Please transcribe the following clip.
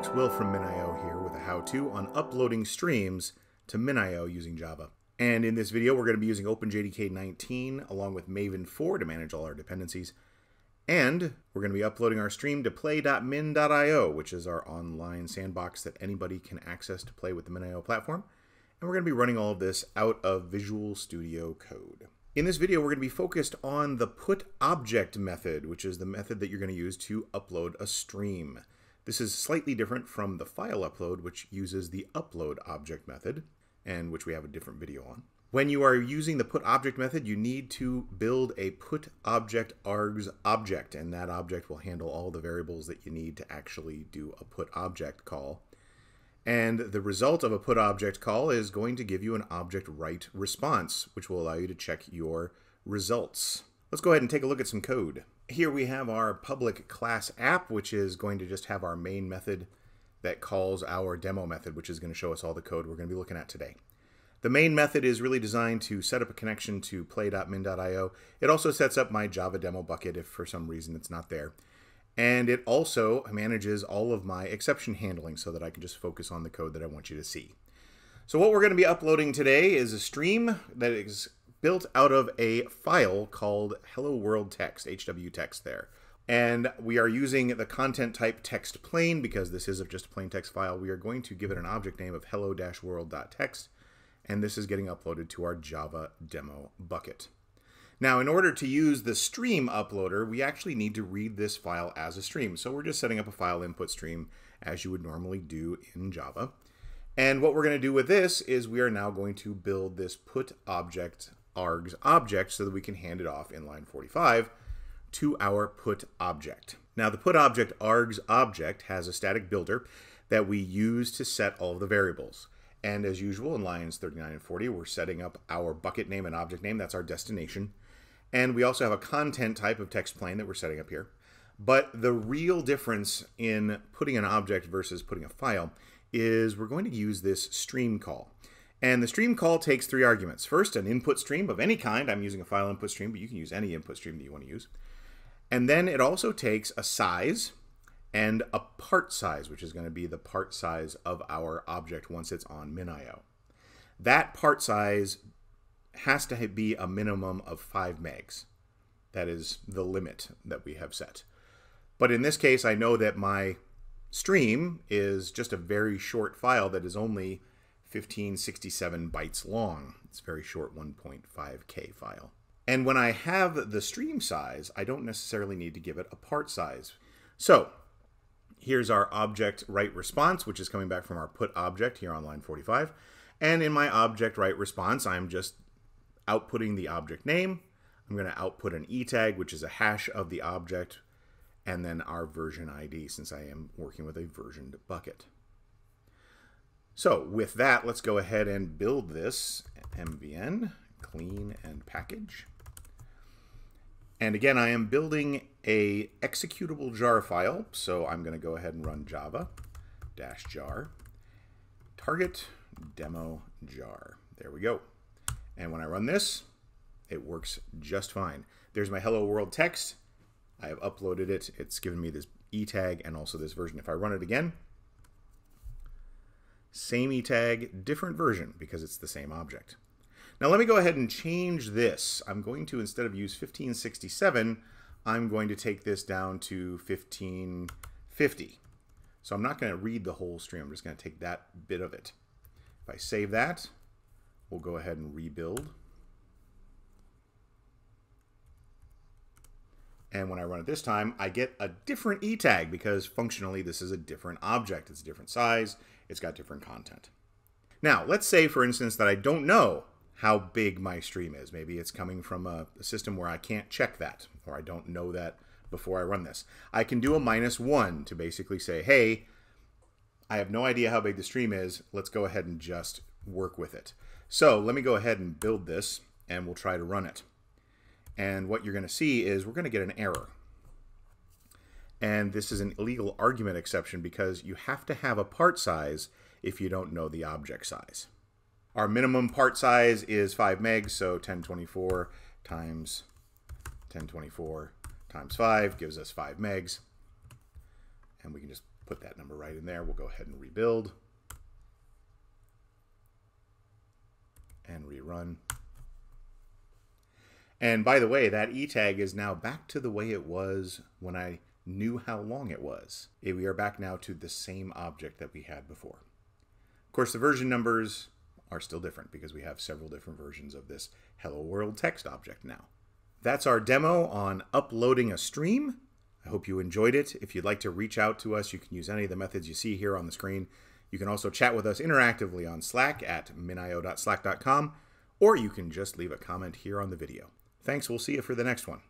Folks, Will from MinIO here with a how-to on uploading streams to MinIO using Java. And in this video, we're going to be using OpenJDK 19 along with Maven 4 to manage all our dependencies. And we're going to be uploading our stream to play.min.io, which is our online sandbox that anybody can access to play with the MinIO platform. And we're going to be running all of this out of Visual Studio Code. In this video, we're going to be focused on the put object method, which is the method that you're going to use to upload a stream. This is slightly different from the file upload, which uses the upload object method, and which we have a different video on. When you are using the put object method, you need to build a put object args object, and that object will handle all the variables that you need to actually do a put object call. And the result of a put object call is going to give you an object write response, which will allow you to check your results. Let's go ahead and take a look at some code. Here we have our public class app, which is going to just have our main method that calls our demo method, which is going to show us all the code we're going to be looking at today. The main method is really designed to set up a connection to play.min.io. It also sets up my Java demo bucket if for some reason it's not there. And it also manages all of my exception handling so that I can just focus on the code that I want you to see. So what we're going to be uploading today is a stream that is built out of a file called hello world text, HW text there. And we are using the content type text plain because this is just a plain text file. We are going to give it an object name of hello-world.text, and this is getting uploaded to our Java demo bucket. Now, in order to use the stream uploader, we actually need to read this file as a stream. So we're just setting up a file input stream as you would normally do in Java. And what we're going to do with this is we are now going to build this put object args object so that we can hand it off in line 45 to our put object. Now the put object args object has a static builder that we use to set all of the variables. And as usual in lines 39 and 40, we're setting up our bucket name and object name. That's our destination. And we also have a content type of text plain that we're setting up here. But the real difference in putting an object versus putting a file is we're going to use this stream call. And the stream call takes three arguments. First, an input stream of any kind. I'm using a file input stream, but you can use any input stream that you want to use. And then it also takes a size and a part size, which is going to be the part size of our object once it's on MinIO. That part size has to be a minimum of 5 megs. That is the limit that we have set. But in this case, I know that my stream is just a very short file that is only 1567 bytes long. It's a very short 1.5K file. And when I have the stream size, I don't necessarily need to give it a part size. So here's our object write response, which is coming back from our put object here on line 45. And in my object write response, I'm just outputting the object name. I'm going to output an etag, which is a hash of the object, and then our version ID, since I am working with a versioned bucket. So with that, let's go ahead and build this MVN, clean and package. And again, I am building a executable jar file. So I'm going to go ahead and run java-jar target demo jar. There we go. And when I run this, it works just fine. There's my hello world text. I have uploaded it. It's given me this E tag and also this version. If I run it again, same etag, different version because it's the same object. Now let me go ahead and change this. I'm going to, instead of use 1567, I'm going to take this down to 1550. So I'm not going to read the whole stream. I'm just going to take that bit of it. If I save that, we'll go ahead and rebuild. And when I run it this time, I get a different E tag because functionally this is a different object. It's a different size. It's got different content. Now, let's say, for instance, that I don't know how big my stream is. Maybe it's coming from a system where I can't check that, or I don't know that before I run this. I can do a -1 to basically say, hey, I have no idea how big the stream is. Let's go ahead and just work with it. So let me go ahead and build this, and we'll try to run it. And what you're going to see is we're going to get an error. And this is an illegal argument exception because you have to have a part size if you don't know the object size. Our minimum part size is 5 megs, so 1024 times 1024 times 5 gives us 5 megs. And we can just put that number right in there. We'll go ahead and rebuild and rerun. And by the way, that etag is now back to the way it was when I knew how long it was. We are back now to the same object that we had before. Of course, the version numbers are still different because we have several different versions of this Hello World text object now. That's our demo on uploading a stream. I hope you enjoyed it. If you'd like to reach out to us, you can use any of the methods you see here on the screen. You can also chat with us interactively on Slack at minio.slack.com, or you can just leave a comment here on the video. Thanks. We'll see you for the next one.